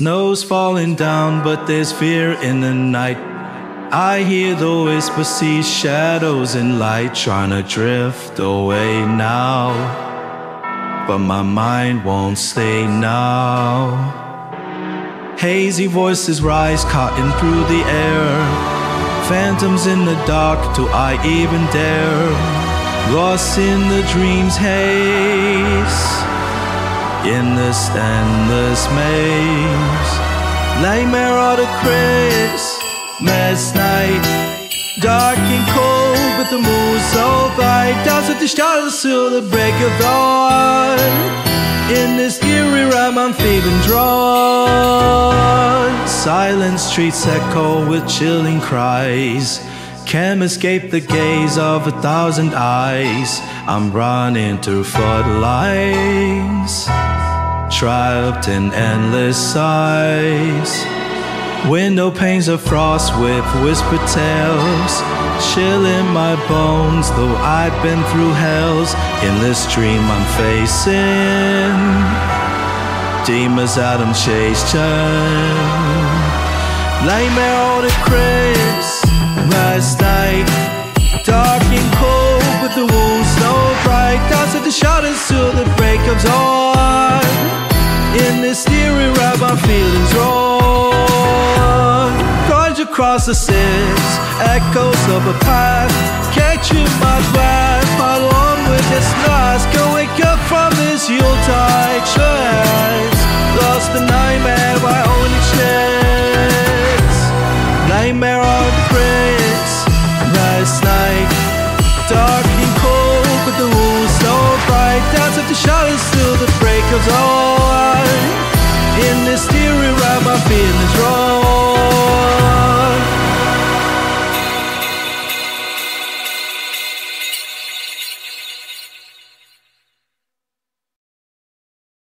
Snow's falling down, but there's fear in the night. I hear the whisper, see shadows and light, trying to drift away now, but my mind won't stay now. Hazy voices rise, cutting through the air. Phantoms in the dark, do I even dare? Lost in the dream's haze, in this endless maze. Nightmare of the Christmas night, dark and cold, but the moon's so bright. Doesn't the shadows till the break of dawn? In this eerie realm I'm feeling drawn. Silent streets echo with chilling cries, can't escape the gaze of a thousand eyes. I'm running through floodlights, trapped in endless sighs. Window panes are frost with whispered tales, chilling my bones, though I've been through hells. In this dream I'm facing demons that I'm chasing. Nightmare on the Christmas night, dark and cold, but the wounds so bright. Dance at the shadows till the break of dawn. In this eerie realm my feelings wrong. Cards across the seas, echoes of a past, catching my breath along with this night. Can wake up from this Yuletide trance, lost the nightmare by only chance. Nightmare on the Christmas night, dark and cold, but the moon's so bright. Dance at the shadows till the break of dawn. In this theory, right, my feelings wrong.